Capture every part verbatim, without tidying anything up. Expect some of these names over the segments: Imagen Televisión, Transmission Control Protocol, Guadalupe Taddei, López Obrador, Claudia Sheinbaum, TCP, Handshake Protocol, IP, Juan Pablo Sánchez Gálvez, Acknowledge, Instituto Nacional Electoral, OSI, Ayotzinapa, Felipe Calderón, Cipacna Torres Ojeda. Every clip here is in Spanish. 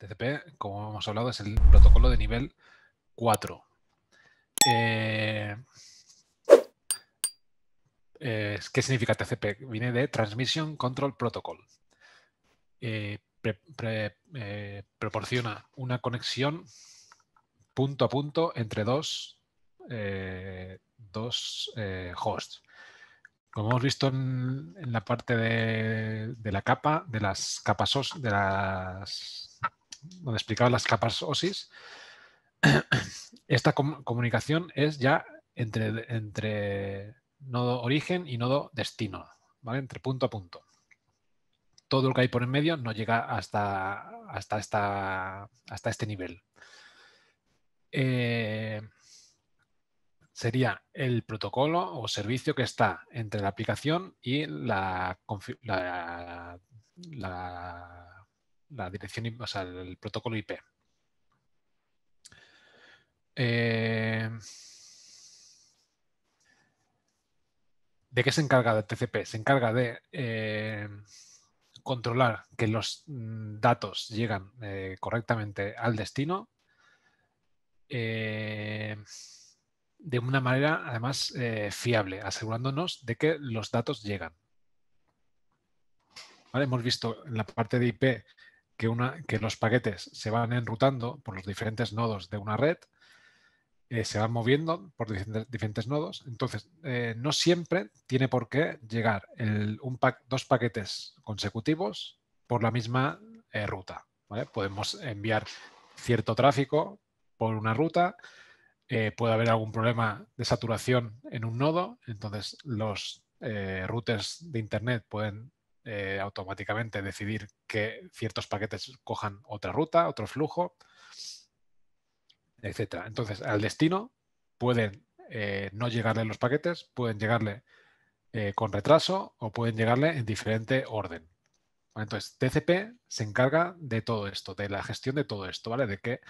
T C P, como hemos hablado, es el protocolo de nivel cuatro. Eh, eh, ¿Qué significa T C P? Viene de Transmission Control Protocol. Eh, pre, pre, eh, proporciona una conexión punto a punto entre dos, eh, dos eh, hosts. Como hemos visto en, en la parte de, de la capa, de las capas O S I, de las, donde explicaba las capas O S I S, esta com comunicación es ya entre, entre nodo origen y nodo destino, ¿vale? Entre punto a punto. Todo lo que hay por en medio no llega hasta, hasta, esta, hasta este nivel. Eh, sería el protocolo o servicio que está entre la aplicación y la, la, la, la dirección, o sea, el protocolo I P. Eh, ¿De qué se encarga el T C P? Se encarga de eh, controlar que los datos llegan eh, correctamente al destino. Eh, de una manera además eh, fiable, asegurándonos de que los datos llegan. ¿Vale? Hemos visto en la parte de I P que, una, que los paquetes se van enrutando por los diferentes nodos de una red, eh, se van moviendo por diferentes, diferentes nodos, entonces eh, no siempre tiene por qué llegar el, un pack, dos paquetes consecutivos por la misma eh, ruta. ¿Vale? Podemos enviar cierto tráfico por una ruta, eh, puede haber algún problema de saturación en un nodo, entonces los eh, routers de Internet pueden eh, automáticamente decidir que ciertos paquetes cojan otra ruta, otro flujo, etcétera. Entonces, al destino pueden eh, no llegarle los paquetes, pueden llegarle eh, con retraso o pueden llegarle en diferente orden. Entonces, T C P se encarga de todo esto, de la gestión de todo esto, ¿vale? De que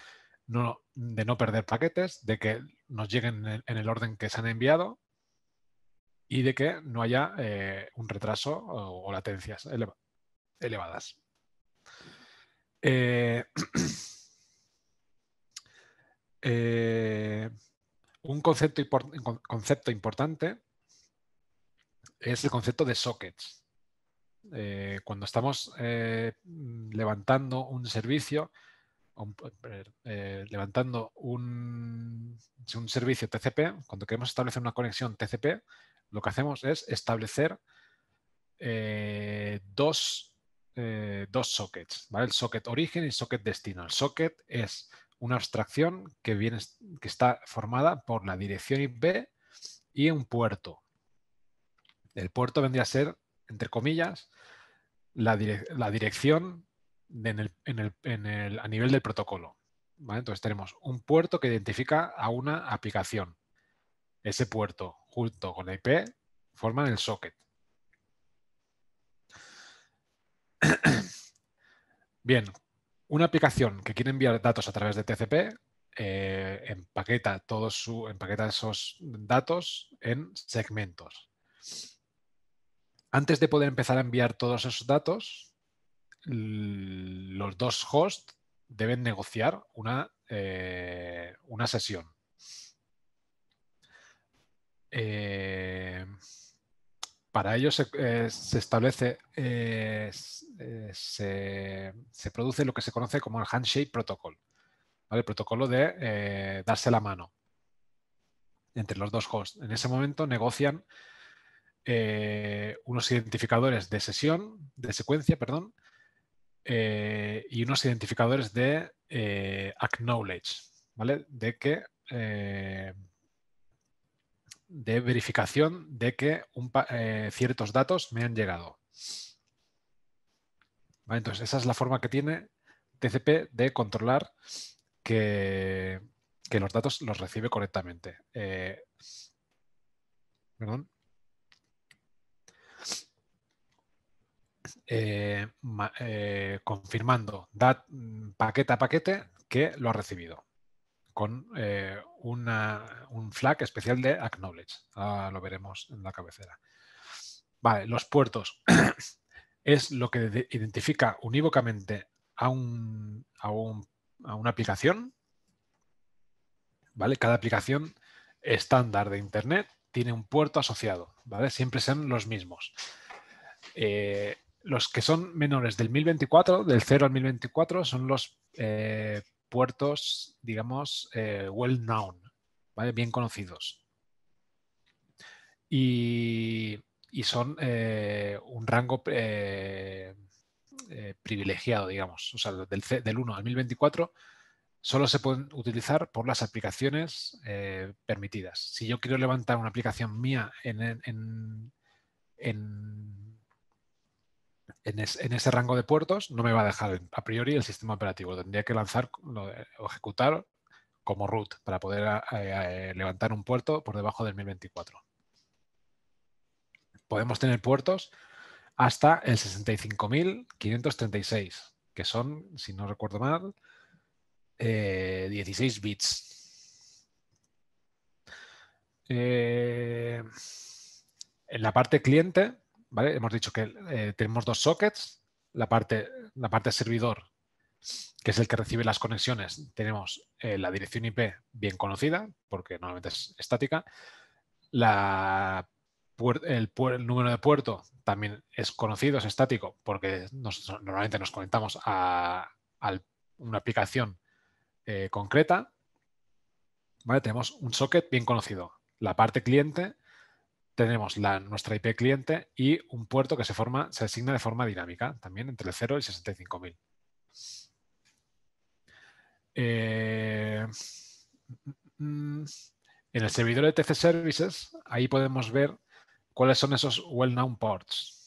No, de no perder paquetes, de que nos lleguen en el orden que se han enviado y de que no haya eh, un retraso o, o latencias eleva, elevadas. Eh, eh, un concepto, concepto importante es el concepto de sockets. Eh, cuando estamos eh, levantando un servicio, Eh, levantando un, un servicio T C P, cuando queremos establecer una conexión T C P, lo que hacemos es establecer eh, dos, eh, dos sockets, ¿vale? El socket origen y el socket destino. El socket es una abstracción que, viene, que está formada por la dirección I P y un puerto. El puerto vendría a ser, entre comillas, la, dire la dirección En el, en el, en el, a nivel del protocolo. ¿Vale? Entonces tenemos un puerto que identifica a una aplicación. Ese puerto junto con la I P forman el socket. Bien, una aplicación que quiere enviar datos a través de T C P eh, empaqueta, todo su, empaqueta esos datos en segmentos. Antes de poder empezar a enviar todos esos datos, los dos hosts deben negociar una, eh, una sesión. Eh, para ello se, eh, se establece, eh, se, se produce lo que se conoce como el Handshake Protocol, ¿vale? El protocolo de eh, darse la mano entre los dos hosts. En ese momento negocian eh, unos identificadores de sesión, de secuencia, perdón, Eh, y unos identificadores de eh, Acknowledge, ¿vale? De que eh, de verificación de que un, eh, ciertos datos me han llegado. ¿Vale? Entonces, esa es la forma que tiene T C P de controlar que, que los datos los recibe correctamente. Eh, perdón. Eh, eh, confirmando dat, paquete a paquete que lo ha recibido con eh, una, un flag especial de Acknowledge. Ahora lo veremos en la cabecera. Vale, los puertos es lo que identifica unívocamente a, un, a, un, a una aplicación, ¿vale? Cada aplicación estándar de Internet tiene un puerto asociado, ¿vale? Siempre son los mismos. Eh, los que son menores del mil veinticuatro, del cero al mil veinticuatro, son los eh, puertos, digamos, eh, well known, ¿vale? Bien conocidos. Y, y son eh, un rango eh, eh, privilegiado, digamos. O sea, del, del uno al mil veinticuatro solo se pueden utilizar por las aplicaciones eh, permitidas. Si yo quiero levantar una aplicación mía en, en, en, en, es, en ese rango de puertos, no me va a dejar a priori el sistema operativo. Tendría que lanzar o ejecutar como root para poder eh, levantar un puerto por debajo del mil veinticuatro. Podemos tener puertos hasta el sesenta y cinco mil quinientos treinta y seis, que son, si no recuerdo mal, Eh, dieciséis bits. Eh, en la parte cliente, ¿vale? Hemos dicho que eh, tenemos dos sockets. La parte, la parte servidor, que es el que recibe las conexiones, tenemos eh, la dirección I P bien conocida, porque normalmente es estática. La, el, el número de puerto también es conocido, es estático, porque nos, normalmente nos conectamos a, a una aplicación Eh, concreta, ¿vale? Tenemos un socket bien conocido. La parte cliente, tenemos la, nuestra I P cliente y un puerto que se forma, se asigna de forma dinámica, también entre el cero y sesenta y cinco mil. Eh, en el servidor de T C Services, ahí podemos ver cuáles son esos well-known ports.